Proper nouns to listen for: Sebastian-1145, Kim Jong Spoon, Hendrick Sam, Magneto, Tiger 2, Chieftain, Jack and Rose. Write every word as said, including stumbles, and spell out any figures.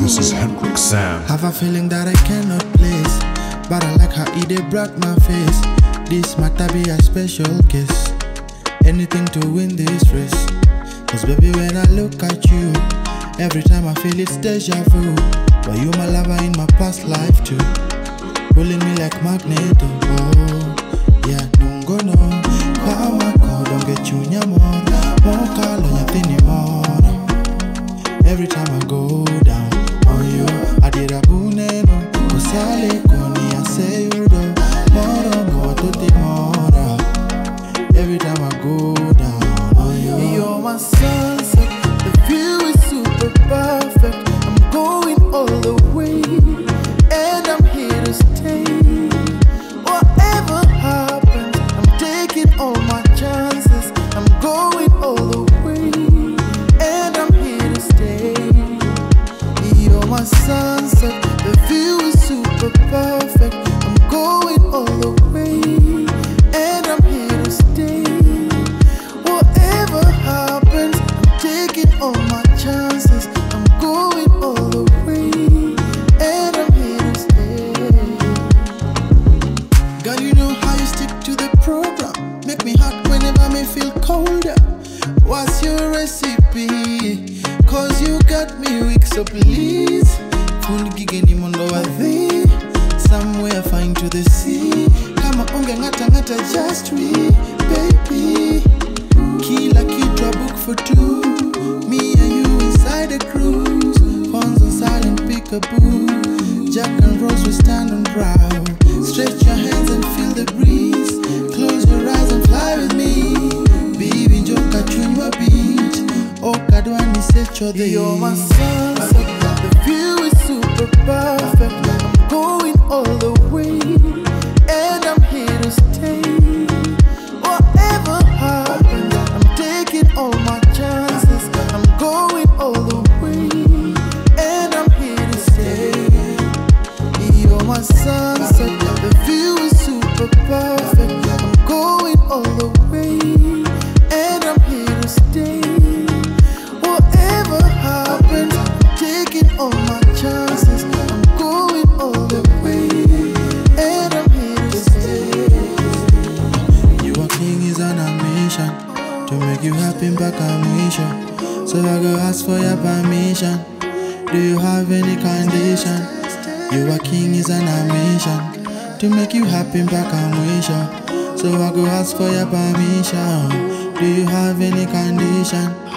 This is Hendrick Sam. Have a feeling that I cannot place, but I like how he dey block my face. This matter be a special case. Anything to win this race. Cause baby, when I look at you, every time I feel it's deja vu. But you my lover in my past life too, pulling me like Magneto. Oh, yeah, don't go no. Kawako, don't get you nyamon. Won't call on your thing anymore. Every time I go down on you, I did a bune no. Cause I like when I say you do. Moro, go to the mora. Every time I go down on you. You're my sunset, the view is super perfect. I'm going all the way, and I'm here to stay. Whatever happens, I'm taking all my chances. I'm going all the way, and I'm here to stay. You're my sunset, the view is super perfect. I'm going all the way, and I'm here to stay. Whatever happens, I'm taking all my chances. I'm going all the way, and I'm here to stay. Girl, you know how you stick to the program. Make me hot whenever me feel colder. What's your recipe? Cause you got me weak, so please. Somewhere fine to the sea. Kama unge ngata ngata just we, baby. Kila kitu a book for two. Me and you inside a cruise. Pawns on silent peekaboo. Jack and Rose will stand on proud. Stretch your hands and feel the breeze. Close your eyes and fly with me. Baby, joka chunywa beach. Okadwani secho the. You're my sunset, the view is super perfect. I'm going all the way, and I'm here to stay. Whatever happens, I'm taking all my chances. I'm going all the way, and I'm here to stay. You're my sunset, the view is super perfect. I'm going all the way, and I'm here to stay. Whatever happens, I'm taking all my chances. I'm going all the way, and I'm here to stay. You are king is on a mission to make you happy back on mission. So I go ask for your permission. Do you have any condition? You are king is on a mission to make you happy back on mission. So I go ask for your permission. Do you have any condition?